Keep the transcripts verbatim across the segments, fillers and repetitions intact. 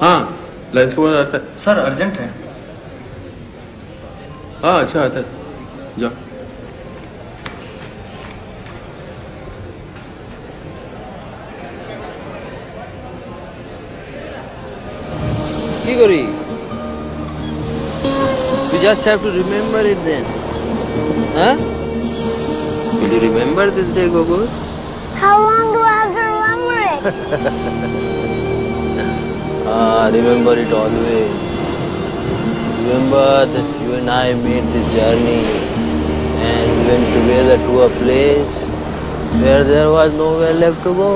हाँ लंच के बाद आता है सर, अर्जेंट है। हाँ अच्छा आता है, जाओ। কি করি? You just have to remember it then. Huh? Will you remember this day, Gogo? How long do I have to remember it? Ah, remember it always. Remember that you and I made this journey and we went together to a place where there was nowhere left to go.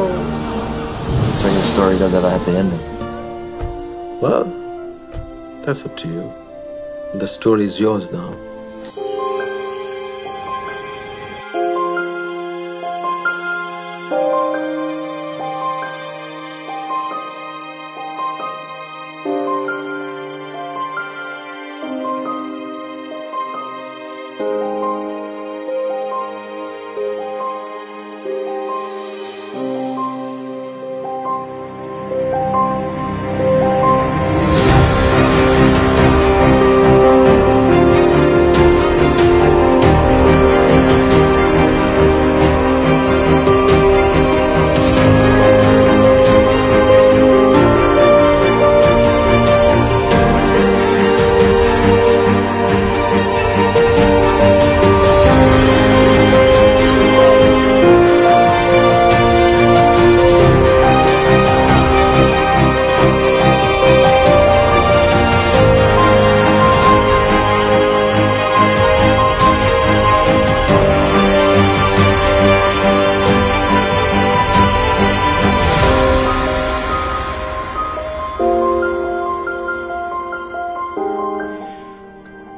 So your story doesn't have to end it. Well, that's up to you. The story is yours now.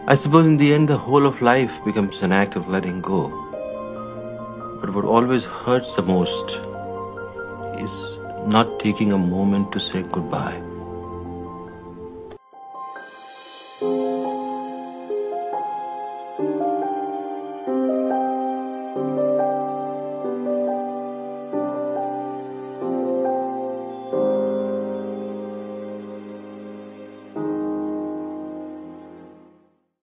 I suppose in the end, the whole of life becomes an act of letting go. But what always hurts the most is not taking a moment to say goodbye.